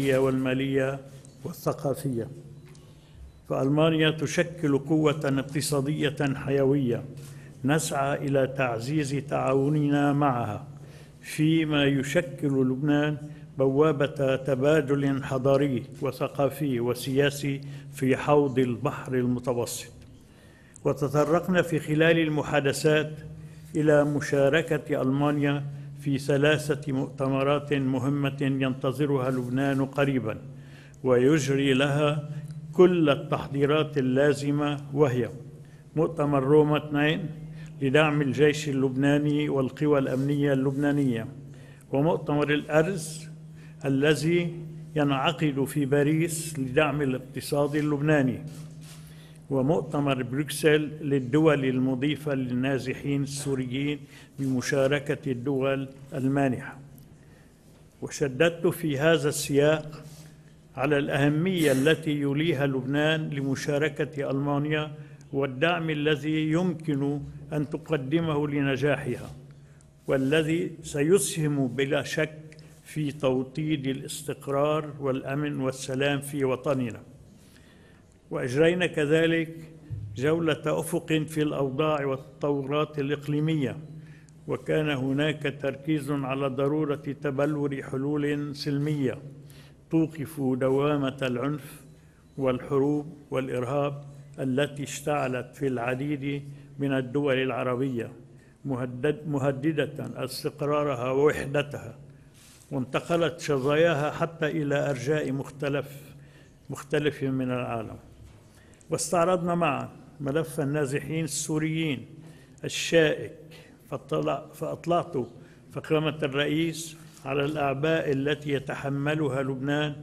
والمالية والثقافية. فألمانيا تشكل قوة اقتصادية حيوية نسعى إلى تعزيز تعاوننا معها، فيما يشكل لبنان بوابة تبادل حضاري وثقافي وسياسي في حوض البحر المتوسط. وتطرقنا في خلال المحادثات إلى مشاركة ألمانيا في 3 مؤتمرات مهمة ينتظرها لبنان قريبا، ويجري لها كل التحضيرات اللازمة، وهي مؤتمر روما 2 لدعم الجيش اللبناني والقوى الأمنية اللبنانية، ومؤتمر الأرز الذي ينعقد في باريس لدعم الاقتصاد اللبناني، ومؤتمر بروكسل للدول المضيفة للنازحين السوريين بمشاركة الدول المانحة. وشددت في هذا السياق على الأهمية التي يوليها لبنان لمشاركة ألمانيا والدعم الذي يمكن أن تقدمه لنجاحها، والذي سيسهم بلا شك في توطيد الاستقرار والأمن والسلام في وطننا. وأجرينا كذلك جولة أفق في الأوضاع والتطورات الإقليمية، وكان هناك تركيز على ضرورة تبلور حلول سلمية توقف دوامة العنف والحروب والإرهاب التي اشتعلت في العديد من الدول العربية، مهددة استقرارها ووحدتها، وانتقلت شظاياها حتى إلى أرجاء مختلف من العالم. واستعرضنا معا ملف النازحين السوريين الشائك، فأطلعت فخامة الرئيس على الأعباء التي يتحملها لبنان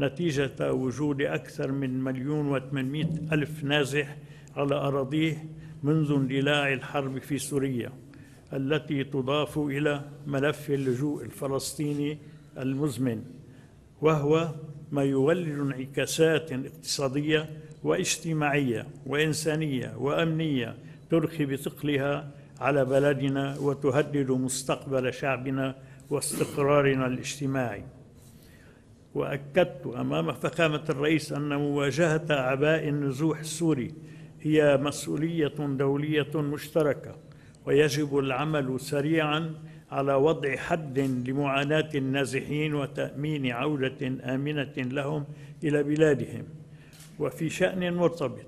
نتيجة وجود أكثر من 1,800,000 نازح على أراضيه منذ اندلاع الحرب في سوريا، التي تضاف إلى ملف اللجوء الفلسطيني المزمن، وهو ما يولد انعكاسات اقتصادية واجتماعية وإنسانية وأمنية ترخي بثقلها على بلدنا وتهدد مستقبل شعبنا واستقرارنا الاجتماعي. وأكدت أمام فخامة الرئيس أن مواجهة أعباء النزوح السوري هي مسؤولية دولية مشتركة، ويجب العمل سريعاً على وضع حد لمعاناة النازحين وتأمين عودة آمنة لهم إلى بلادهم. وفي شأن مرتبط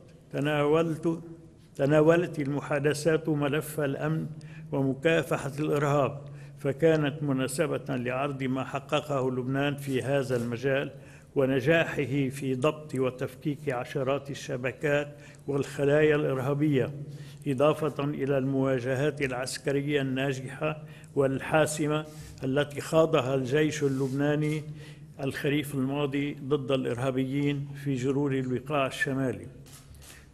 تناولت المحادثات ملف الأمن ومكافحة الإرهاب، فكانت مناسبة لعرض ما حققه لبنان في هذا المجال ونجاحه في ضبط وتفكيك عشرات الشبكات والخلايا الإرهابية، إضافة إلى المواجهات العسكرية الناجحة والحاسمة التي خاضها الجيش اللبناني الخريف الماضي ضد الإرهابيين في جرور البقاع الشمالي.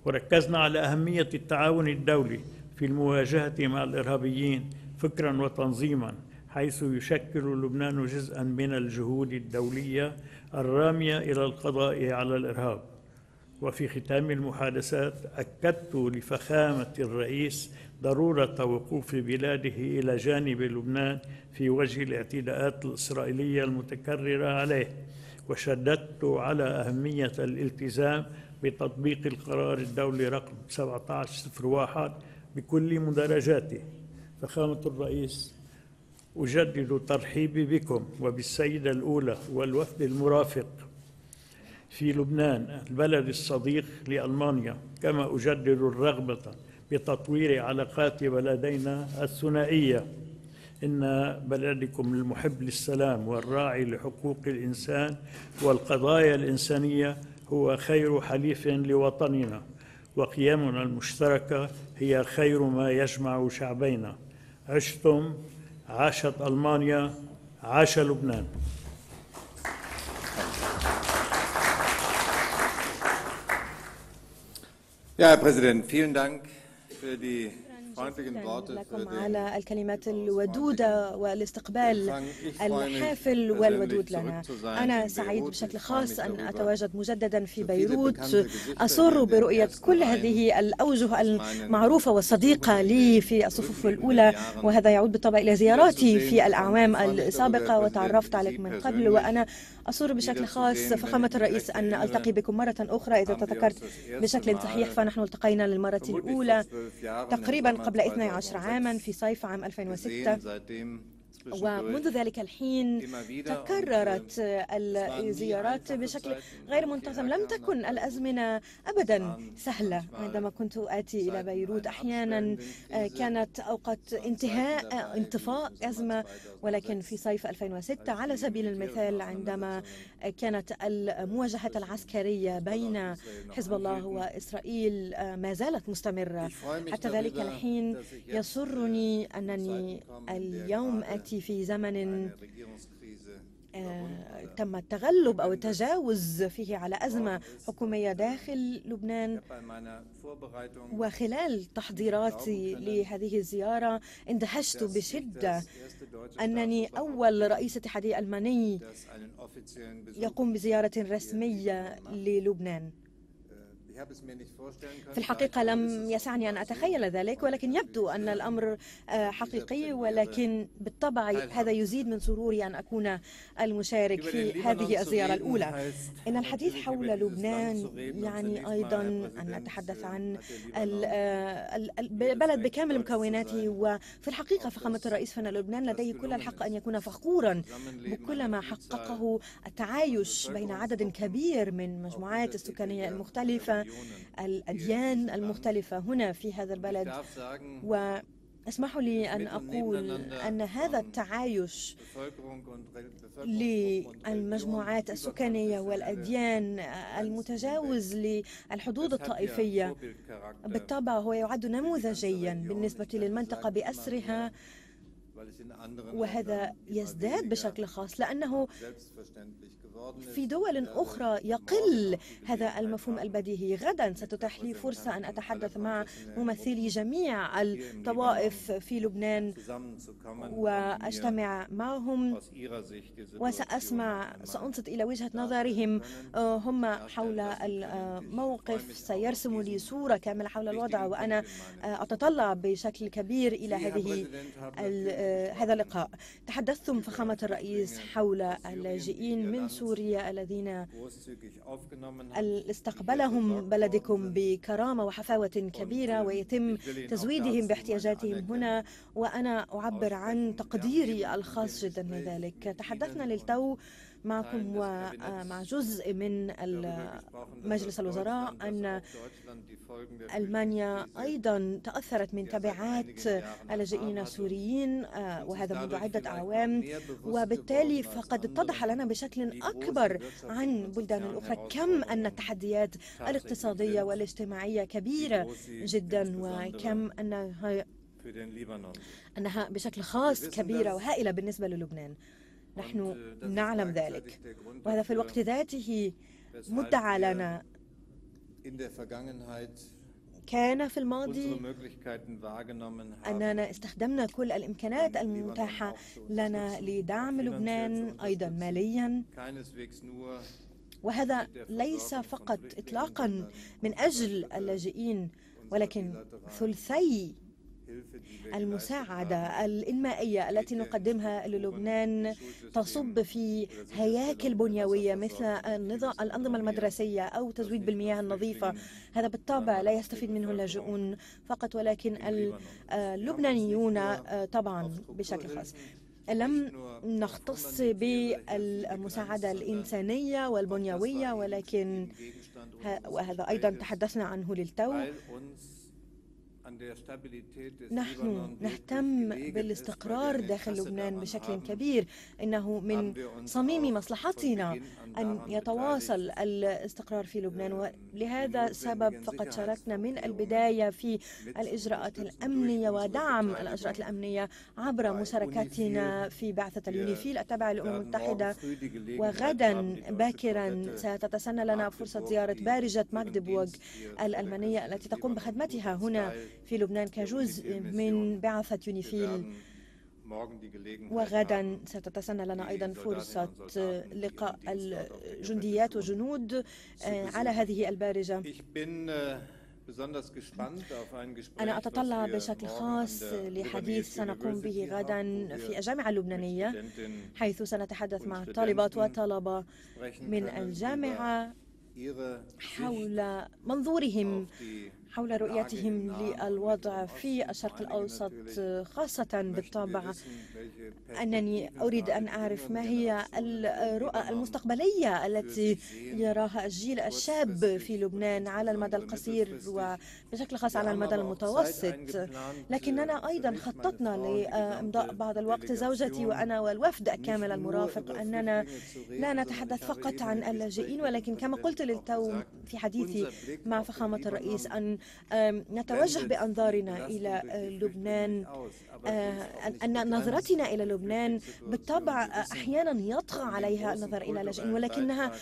وركزنا على أهمية التعاون الدولي في المواجهة مع الإرهابيين فكراً وتنظيماً، حيث يشكل لبنان جزءاً من الجهود الدولية الرامية إلى القضاء على الإرهاب. وفي ختام المحادثات أكدت لفخامة الرئيس ضرورة وقوف بلاده إلى جانب لبنان في وجه الاعتداءات الإسرائيلية المتكررة عليه، وشددت على أهمية الالتزام بتطبيق القرار الدولي رقم 1701 بكل مدرجاته. فخامة الرئيس، أجدد ترحيبي بكم وبالسيدة الأولى والوفد المرافق في لبنان البلد الصديق لألمانيا، كما أجدد الرغبة بتطوير علاقات بلدينا الثنائية. إن بلدكم المحب للسلام والراعي لحقوق الإنسان والقضايا الإنسانية هو خير حليف لوطننا، وقيمنا المشتركة هي خير ما يجمع شعبينا. عشتم، عاشت ألمانيا، عاش لبنان. Ja, Herr Präsident, vielen Dank für die لكم على الكلمات الودودة والاستقبال الحافل والودود لنا. أنا سعيد بشكل خاص أن أتواجد مجددا في بيروت، أسر برؤية كل هذه الأوجه المعروفة والصديقة لي في الصفوف الأولى، وهذا يعود بالطبع إلى زياراتي في الأعوام السابقة وتعرفت عليك من قبل، وأنا أسر بشكل خاص فخامة الرئيس أن ألتقي بكم مرة أخرى. إذا تذكرت بشكل صحيح فنحن التقينا للمرة الأولى تقريبا قبل 12 عاما في صيف عام 2006، ومنذ ذلك الحين تكررت الزيارات بشكل غير منتظم. لم تكن الأزمنة أبدا سهلة. عندما كنت آتي إلى بيروت أحيانا كانت أوقات انطفاء أزمة، ولكن في صيف 2006 على سبيل المثال عندما كانت المواجهة العسكرية بين حزب الله وإسرائيل ما زالت مستمرة حتى ذلك الحين، يسرني أنني اليوم آتي في زمن تم التغلب أو التجاوز فيه على أزمة حكومية داخل لبنان. وخلال تحضيراتي لهذه الزيارة اندهشت بشدة أنني أول رئيس اتحادي ألماني يقوم بزيارة رسمية للبنان. في الحقيقة لم يسعني أن أتخيل ذلك، ولكن يبدو أن الأمر حقيقي، ولكن بالطبع هذا يزيد من سروري أن أكون المشارك في هذه الزيارة الأولى. إن الحديث حول لبنان يعني أيضا أن نتحدث عن البلد بكامل مكوناته، وفي الحقيقة فخامة الرئيس فإن لبنان لديه كل الحق أن يكون فخورا بكل ما حققه التعايش بين عدد كبير من المجموعات السكانية المختلفة، الأديان المختلفة هنا في هذا البلد. واسمحوا لي أن أقول أن هذا التعايش للمجموعات السكانية والأديان المتجاوز للحدود الطائفية بالطبع هو يعد نموذجيا بالنسبة للمنطقة بأسرها، وهذا يزداد بشكل خاص لأنه في دول أخرى يقل هذا المفهوم البديهي. غدا ستتاح لي فرصة أن أتحدث مع ممثلي جميع الطوائف في لبنان وأجتمع معهم، سأنصت إلى وجهة نظرهم هم حول الموقف، سيرسموا لي صورة كاملة حول الوضع، وأنا أتطلع بشكل كبير إلى هذا اللقاء. تحدثتم فخامة الرئيس حول اللاجئين من سوريا الذين استقبلهم بلدكم بكرامة وحفاوة كبيرة ويتم تزويدهم باحتياجاتهم هنا، وأنا أعبر عن تقديري الخاص جدا لذلك. تحدثنا للتو معكم ومع جزء من مجلس الوزراء أن ألمانيا أيضا تأثرت من تبعات اللاجئين السوريين وهذا منذ عدة أعوام، وبالتالي فقد اتضح لنا بشكل أكبر عن بلدان الأخرى كم أن التحديات الاقتصادية والاجتماعية كبيرة جدا، وكم أنها بشكل خاص كبيرة وهائلة بالنسبة للبنان. نحن نعلم ذلك، وهذا في الوقت ذاته مدعى لنا. كان في الماضي أننا استخدمنا كل الإمكانات المتاحة لنا لدعم لبنان أيضا ماليا، وهذا ليس فقط إطلاقا من أجل اللاجئين، ولكن ثلثي المساعدة الإنمائية التي نقدمها للبنان تصب في هياكل بنيوية مثل الأنظمة المدرسية أو تزويد بالمياه النظيفة. هذا بالطبع لا يستفيد منه اللاجئون فقط، ولكن اللبنانيون طبعا بشكل خاص. لم نختص بالمساعدة الإنسانية والبنيوية، ولكن وهذا أيضا تحدثنا عنه للتو، نحن نهتم بالاستقرار داخل لبنان بشكل كبير. إنه من صميم مصلحتنا أن يتواصل الاستقرار في لبنان، ولهذا السبب فقد شاركنا من البداية في الإجراءات الأمنية ودعم الإجراءات الأمنية عبر مشاركاتنا في بعثة اليونيفيل التابعة للأمم المتحدة. وغدا باكرا ستتسنى لنا فرصة زيارة بارجة ماغدبورغ الألمانية التي تقوم بخدمتها هنا في لبنان كجزء من بعثة يونيفيل. وغدا ستتسنى لنا أيضا فرصة لقاء الجنديات وجنود على هذه البارجة. أنا أتطلع بشكل خاص لحديث سنقوم به غدا في الجامعة اللبنانية، حيث سنتحدث مع طالبات وطلبة من الجامعة حول منظورهم، حول رؤيتهم للوضع في الشرق الأوسط، خاصة بالطبع أنني أريد أن أعرف ما هي الرؤى المستقبلية التي يراها الجيل الشاب في لبنان على المدى القصير وبشكل خاص على المدى المتوسط. لكننا أيضا خططنا لإمضاء بعض الوقت زوجتي وأنا والوفد كامل المرافق أننا لا نتحدث فقط عن اللاجئين، ولكن كما قلت للتو في حديثي مع فخامة الرئيس أن نتوجه بأنظارنا إلى لبنان، أن نظرتنا إلى لبنان بالطبع أحيانا يطغى عليها النظر إلى اللاجئين، ولكنها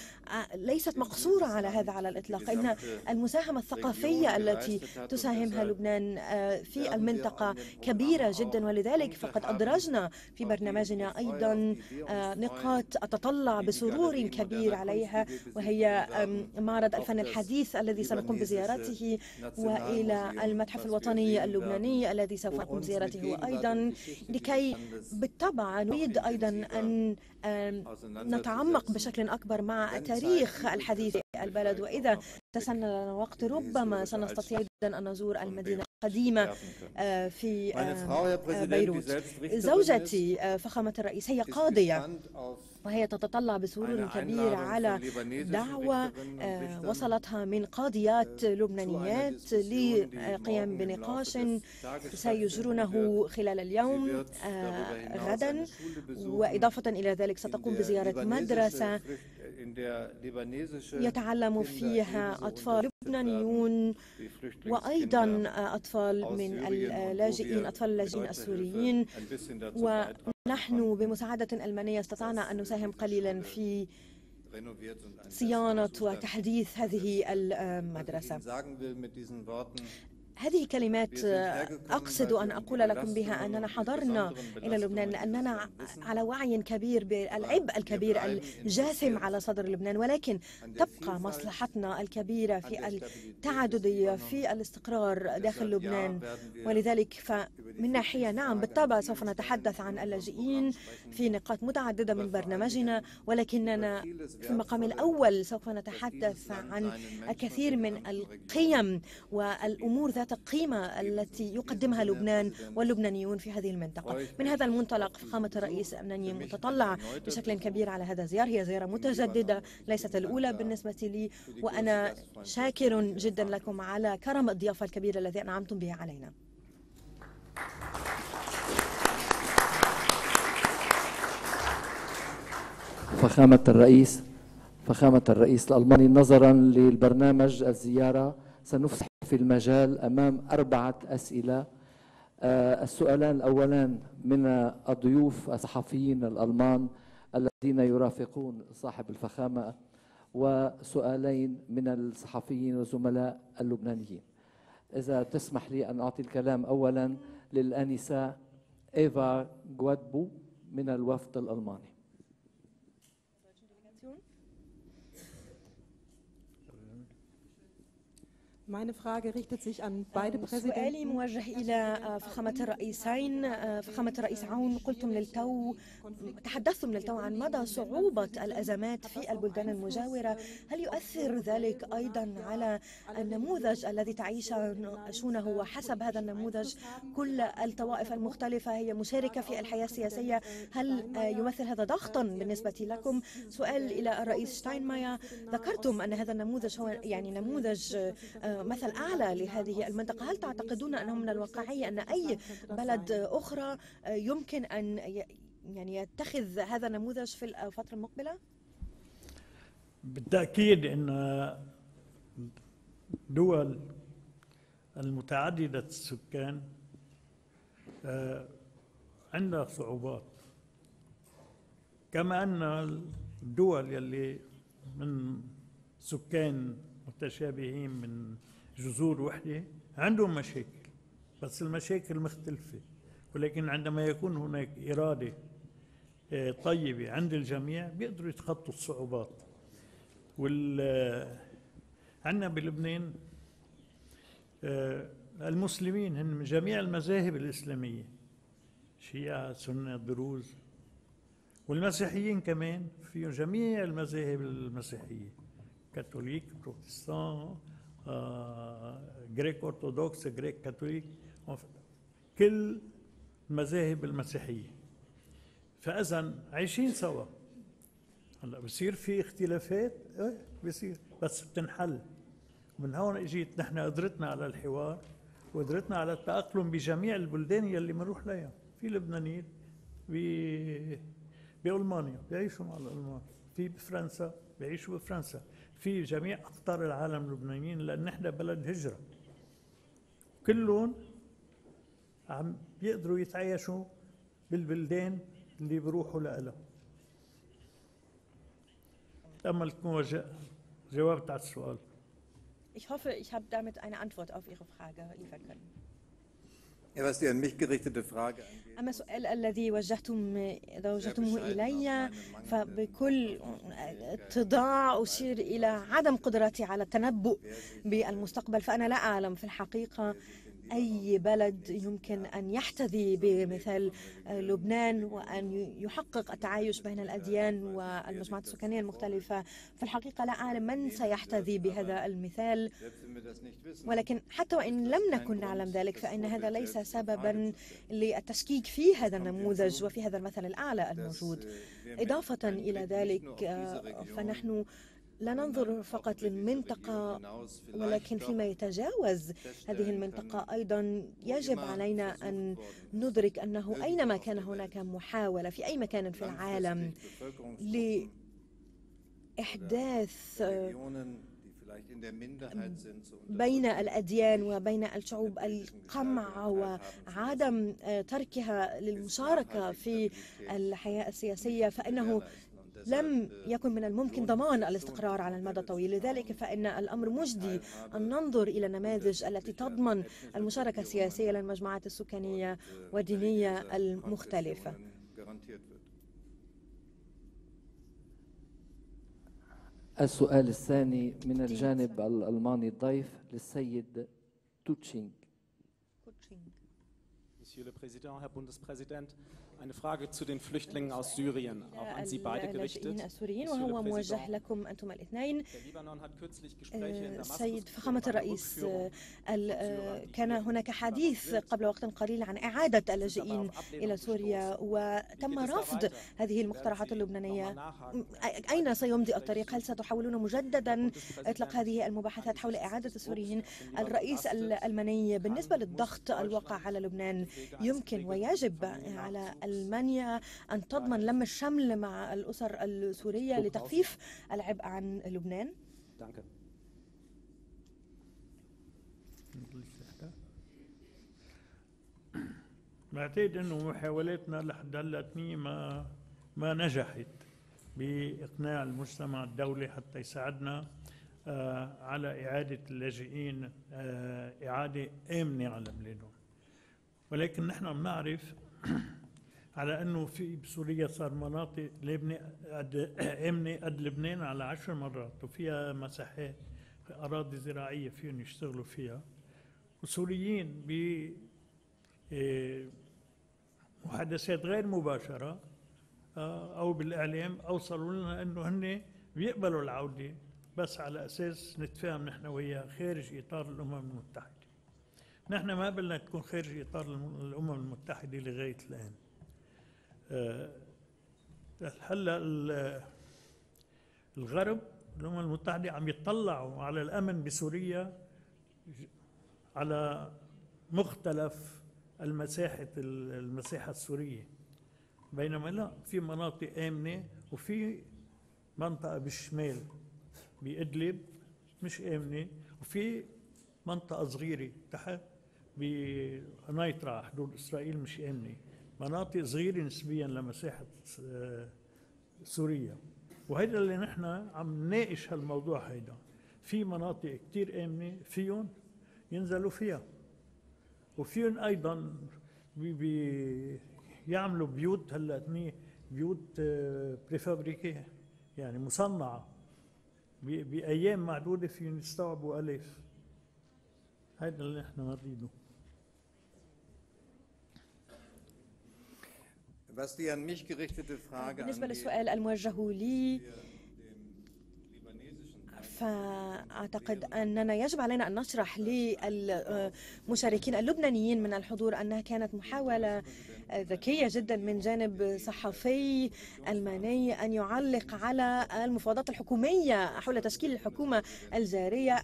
ليست مقصورة على هذا على الإطلاق. إن المساهمة الثقافية التي تساهمها لبنان في المنطقة كبيرة جدا، ولذلك فقد أدرجنا في برنامجنا أيضا نقاط أتطلع بسرور كبير عليها، وهي معرض الفن الحديث الذي سنقوم بزيارته، وإلى المتحف الوطني اللبناني الذي سوف نقوم بزيارته أيضا، لكي بالطبع نريد أيضا أن نتعمق بشكل أكبر مع تاريخ الحديث البلد. وإذا تسنى لنا وقت ربما سنستطيع أيضا أن نزور المدينة قديمة في بيروت. زوجتي فخامة الرئيس هي قاضية، وهي تتطلع بسرور كبير على دعوة وصلتها من قاضيات لبنانيات لقيام بنقاش سيجرونه خلال اليوم غدا، وإضافة إلى ذلك ستقوم بزيارة مدرسة يتعلم فيها أطفال لبنانيون وأيضا أطفال من اللاجئين، أطفال اللاجئين السوريين. ونحن بمساعدة ألمانية استطعنا أن نساهم قليلا في صيانة وتحديث هذه المدرسة. هذه كلمات أقصد أن أقول لكم بها أننا حضرنا إلى لبنان لأننا على وعي كبير بالعبء الكبير الجاثم على صدر لبنان، ولكن تبقى مصلحتنا الكبيرة في التعددية، في الاستقرار داخل لبنان. ولذلك فمن ناحية نعم بالطبع سوف نتحدث عن اللاجئين في نقاط متعددة من برنامجنا، ولكننا في المقام الأول سوف نتحدث عن الكثير من القيم والأمور ذات القيمة التي يقدمها لبنان واللبنانيون في هذه المنطقة. من هذا المنطلق فخامة الرئيس أنني متطلع بشكل كبير على هذا الزيارة، هي زيارة متجددة ليست الأولى بالنسبة لي، وأنا شاكر جدا لكم على كرم الضيافة الكبيرة الذي أنعمتم بها علينا. فخامة الرئيس الألماني، نظرا للبرنامج الزيارة سنفتح في المجال أمام 4 أسئلة. السؤالان الأولان من الضيوف الصحفيين الألمان الذين يرافقون صاحب الفخامة، وسؤالين من الصحفيين وزملاء اللبنانيين. إذا تسمح لي أن أعطي الكلام أولا للأنسة إيفا غوادبو من الوفد الألماني. سؤالي موجه إلى فخامة الرئيسين. فخامة الرئيس عون، تحدثتم للتو عن مدى صعوبة الأزمات في البلدان المجاورة. هل يؤثر ذلك أيضا على النموذج الذي تعيشونه؟ وحسب هذا النموذج كل الطوائف المختلفة هي مشاركة في الحياة السياسية، هل يمثل هذا ضغطا بالنسبة لكم؟ سؤال إلى الرئيس شتاينماير، ذكرتم أن هذا النموذج هو يعني نموذج مثل أعلى لهذه المنطقة، هل تعتقدون أنه من الواقعي أن أي بلد أخرى يمكن أن يعني يتخذ هذا النموذج في الفترة المقبلة؟ بالتأكيد أن دول المتعددة السكان عندها صعوبات، كما أن الدول يلي من سكان متشابهين من جذور وحده عندهم مشاكل، بس المشاكل مختلفة. ولكن عندما يكون هناك إرادة طيبة عند الجميع بيقدروا يتخطوا الصعوبات. عندنا بلبنان المسلمين هم من جميع المذاهب الإسلامية، شيعة، سنة، دروز، والمسيحيين كمان فيهم جميع المذاهب المسيحية، كاثوليك، بروتستان، غريك أرثوذكس، غريك كاثوليك، كل المذاهب المسيحية. فإذا عايشين سوا. هلا بصير في اختلافات، بصير، بس بتنحل. ومن هون اجيت نحن قدرتنا على الحوار وقدرتنا على التأقلم بجميع البلدان يلي بنروح لها. في لبنانيين بألمانيا بيعيشوا مع الألمان، في بفرنسا بيعيشوا بفرنسا، في جميع أقطار العالم لبنانيين، لأن نحن بلد هجرة. كلهم عم بيقدروا يتعايشوا بالبلدان اللي بروحوا لها. أمل تكون جاوبت على السؤال. Ich hoffe, ich habe damit eine Antwort auf Ihre Frage liefern können. Was die an mich gerichtete Frage angeht. أما السؤال الذي وجهتموه إلي، فبكل اتضاع أشير إلى عدم قدرتي على التنبؤ بالمستقبل، فأنا لا أعلم في الحقيقة أي بلد يمكن أن يحتذي بمثال لبنان وأن يحقق التعايش بين الأديان والمجموعات السكانية المختلفة. في الحقيقة لا أعلم من سيحتذي بهذا المثال، ولكن حتى وإن لم نكن نعلم ذلك فإن هذا ليس سببا للتشكيك في هذا النموذج وفي هذا المثل الأعلى الموجود. إضافة إلى ذلك فنحن لا ننظر فقط للمنطقة، ولكن فيما يتجاوز هذه المنطقة أيضا يجب علينا أن ندرك أنه أينما كان هناك محاولة في أي مكان في العالم لإحداث بين الأديان وبين الشعوب القمع وعدم تركها للمشاركة في الحياة السياسية، فإنه لم يكن من الممكن ضمان الاستقرار على المدى الطويل. لذلك فإن الأمر مجدي أن ننظر إلى النماذج التي تضمن المشاركة السياسية للمجموعات السكانية والدينية المختلفة. السؤال الثاني من الجانب الألماني الضيف للسيد توتشينغ. Herr Präsident, Herr Bundespräsident, eine Frage zu den Flüchtlingen aus Syrien, auch an Sie beide gerichtet. Der Libanon hat kürzlich Gespräche in Damaskus geführt. كان هناك حديث قبل وقت قليل عن إعادة اللاجئين إلى سوريا، وتم رفض هذه المقترحات اللبنانية. أين سيمضي الطريق؟ هل ستحاولون مجددا إطلاق هذه المباحثات حول إعادة السوريين؟ الرئيس الألماني بالنسبة للضغط الواقع على لبنان، يمكن ويجب على ألمانيا أن تضمن لم الشمل مع الأسر السورية لتخفيف العبء عن لبنان. بعتقد أنه محاولاتنا لحد هلا ما نجحت بإقناع المجتمع الدولي حتى يساعدنا على إعادة اللاجئين إعادة آمنة على بلادهم. ولكن نحن بنعرف على انه في بسوريا صار مناطق امنه قد لبنان على 10 مرات، وفيها مساحات اراضي زراعيه فيهم يشتغلوا فيها، وسوريين بمحادثات غير مباشره او بالاعلام اوصلوا لنا انه هن بيقبلوا العوده، بس على اساس نتفاهم نحن وياه خارج اطار الامم المتحده. نحن ما بدنا تكون خارج إطار الأمم المتحدة لغاية الآن. هلا الغرب الأمم المتحدة عم يطلعوا على الأمن بسوريا على مختلف المساحة السورية، بينما لا، في مناطق آمنة وفي منطقة بالشمال بإدلب مش آمنة، وفي منطقة صغيرة تحت بنايترا حدود إسرائيل مش آمنة، مناطق صغيرة نسبيا لمساحة سوريا. وهيدا اللي نحن عم نناقش هالموضوع. هيدا في مناطق كتير آمنة فيهم ينزلوا فيها، وفيهم ايضا بيعملوا بيوت هلا بيوت بريفابريكيه يعني مصنعه بايام معدوده فيهم يستوعبوا الاف. هذا اللي احنا نريده. بالنسبة للسؤال الموجه لي، فأعتقد أننا يجب علينا أن نشرح للمشاركين اللبنانيين من الحضور أنها كانت محاولة ذكية جدا من جانب صحفي ألماني أن يعلق على المفاوضات الحكومية حول تشكيل الحكومة الجارية،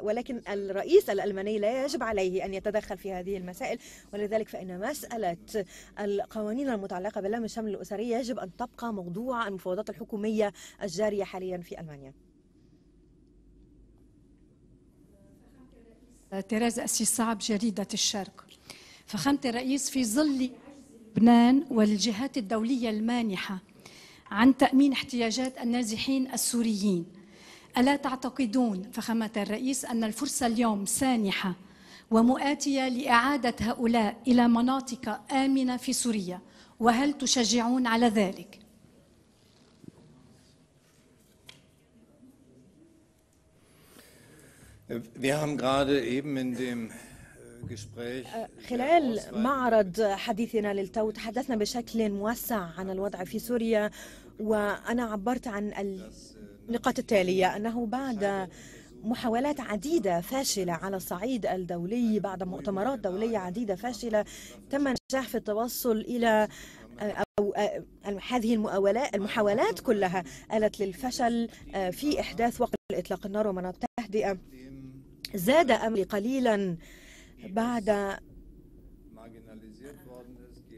ولكن الرئيس الألماني لا يجب عليه أن يتدخل في هذه المسائل، ولذلك فإن مسألة القوانين المتعلقة باللم الشمل الأسري يجب أن تبقى موضوع المفاوضات الحكومية الجارية حاليا في ألمانيا. تيريز أسيس صعب، جريدة الشرق. فخامة الرئيس، في ظل لبنان والجهات الدولية المانحة عن تأمين احتياجات النازحين السوريين، ألا تعتقدون فخامة الرئيس أن الفرصة اليوم سانحة ومؤاتية لإعادة هؤلاء إلى مناطق آمنة في سوريا، وهل تشجعون على ذلك؟ خلال معرض حديثنا للتو تحدثنا بشكل موسع عن الوضع في سوريا، وأنا عبرت عن النقاط التالية: أنه بعد محاولات عديدة فاشلة على الصعيد الدولي، بعد مؤتمرات دولية عديدة فاشلة، تم النجاح في التوصل إلى أو هذه المحاولات كلها آلت للفشل في إحداث وقف إطلاق النار ومناطق التهدئة. زاد أمري قليلا بعد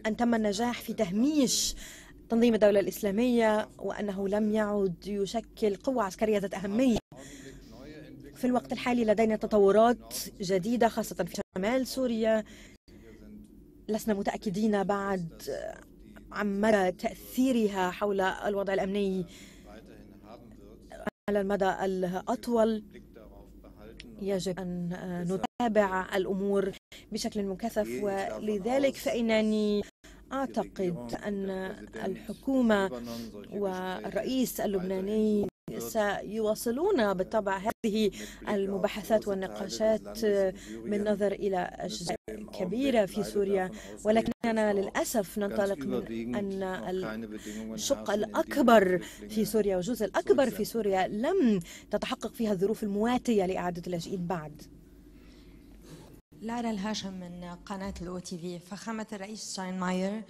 أن تم النجاح في تهميش تنظيم الدولة الإسلامية، وأنه لم يعد يشكل قوة عسكرية ذات أهمية. في الوقت الحالي لدينا تطورات جديدة خاصة في شمال سوريا، لسنا متأكدين بعد عن مدى تأثيرها حول الوضع الأمني على المدى الأطول. يجب أن نتابع الأمور بشكل مكثف، ولذلك فإنني أعتقد أن الحكومة والرئيس اللبناني سيواصلون بالطبع هذه المباحثات والنقاشات بالنظر إلى أشجار كبيرة في سوريا، ولكننا للأسف ننطلق من أن الشق الأكبر في سوريا والجزء الأكبر في سوريا لم تتحقق فيها الظروف المواتية لإعادة اللاجئين بعد. لارا الهاشم من قناة الOTV. فخامة الرئيس شتاينماير،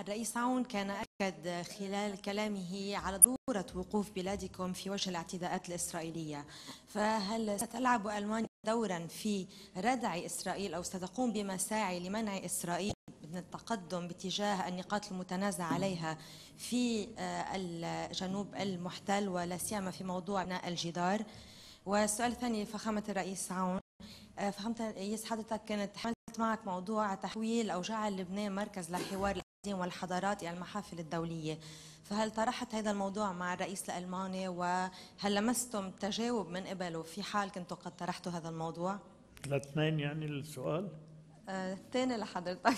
الرئيس عون كان أكد خلال كلامه على ضرورة وقوف بلادكم في وجه الاعتداءات الإسرائيلية، فهل ستلعب ألمانيا دورا في ردع إسرائيل أو ستقوم بمساعي لمنع إسرائيل من التقدم باتجاه النقاط المتنازع عليها في الجنوب المحتل، ولا سيما في موضوع بناء الجدار؟ والسؤال الثاني لفخامة الرئيس عون، فخامة الرئيس حضرتك كانت معك موضوع تحويل أو جعل لبنان مركز لحوار الأديان والحضارات إلى المحافل الدولية، فهل طرحت هذا الموضوع مع الرئيس الألماني، وهل لمستم تجاوب من قبله في حال كنتوا قد طرحتوا هذا الموضوع؟ الاثنين يعني السؤال؟ الثاني لحضرتك.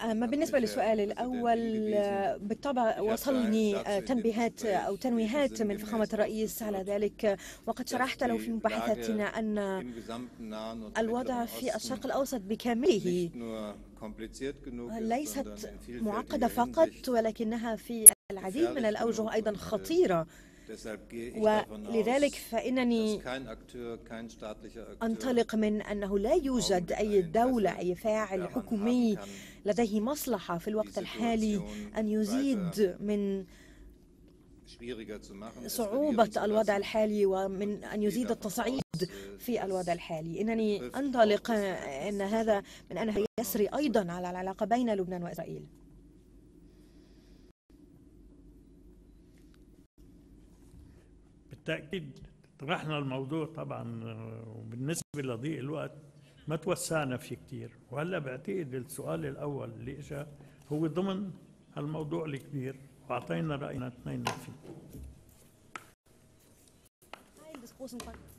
أما بالنسبة للسؤال الأول، بالطبع وصلني تنبيهات أو تنويهات من فخامة الرئيس على ذلك، وقد شرحت له في مباحثاتنا أن الوضع في الشرق الأوسط بكامله ليست معقدة فقط، ولكنها في العديد من الأوجه أيضا خطيرة، ولذلك فإنني أنطلق من أنه لا يوجد أي دولة أي فاعل حكومي لديه مصلحة في الوقت الحالي أن يزيد من صعوبة الوضع الحالي ومن أن يزيد التصعيد في الوضع الحالي. إنني أنطلق أن هذا من أنه يسري أيضا على العلاقة بين لبنان وإسرائيل. بالتأكيد طرحنا الموضوع طبعا، وبالنسبة لضيق الوقت ما توسعنا فيه كتير، وهلا بعتقد السؤال الأول اللي إجا هو ضمن هالموضوع الكبير، وأعطينا رأينا اثنين فيه. großen Konten.